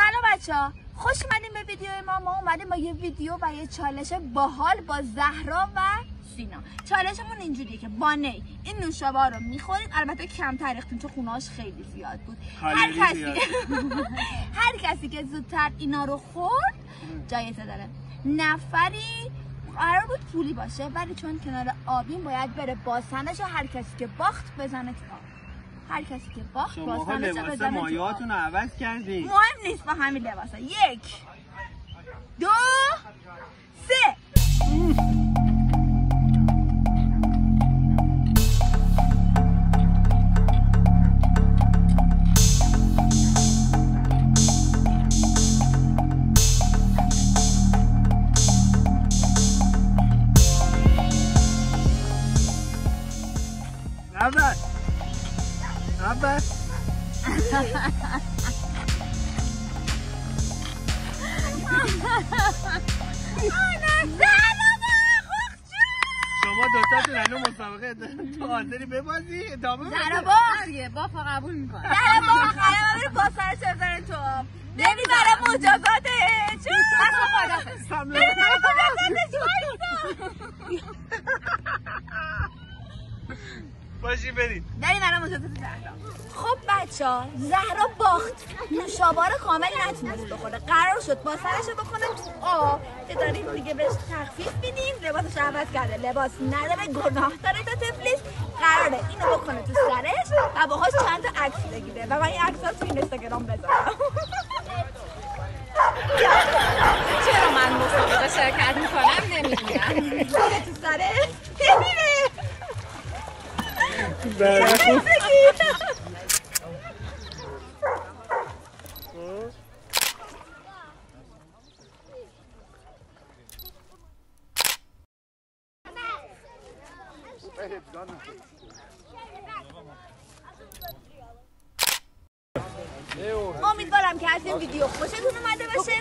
سلام بچه ها، خوش اومدیم به ویدیو ما اومدیم با یه ویدیو و یه چالش باحال با زهرا و سینا. چالشمون اینجوریه که با نی این نوشابه رو میخورید، البته کمتر ریختیم چون خونه‌اش خیلی زیاد بود. هر کسی که زودتر اینا رو خورد جایزه داره. نفری قرار بود پولی باشه، ولی چون کنار آبیم باید بره باسنش و هر کسی که باخت بزنه تو آب. شماها لباس مایه‌هاتون رو عوض کردین، مهم نیست، با همین لباسا. 1 2 3 نبرد Haber. Ana Zahra kokçu. Şoma dostatın hanım مسابقه تو حاضری ببازی ادامه بده. Zahra باگه با قبول میکنه. Zahra با قراره بره با سرش بزنه تو آب. ببین برای مجازاته. چون خدا باشی بریم بریم برای مجازات زهرا. خب بچه ها، زهرا باخت، نوشابه رو کامل نتونست بخوره، قرار شد با سرش رو بکنه تو آب که داریم دیگه بهش تخفیف میدیم. لباسش عوض کرده، لباس نداره، گناه داره. تا تبلیس قراره اینو بکنه تو سرش و باهاش چند تا عکس بگیره و من این عکس ها تو اینستاگرام بذارم. چرا من مسابقه شرکت میکنم نمیدونم. تو سرش نمیره. Zahra خوب امیدوارم که از این ویدیو خوشتون اومده باشه.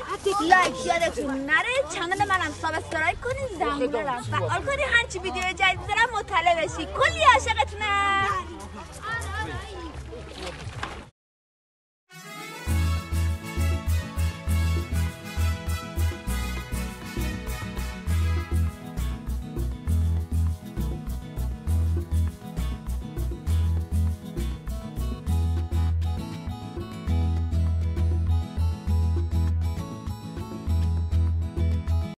لایک یادتون نره، کانال منم سابسکرایب کنید، زنگوله رو فعال کنید، هرچی ویدیو جدید دارم مطلع بشید. کلی عاشقتونم.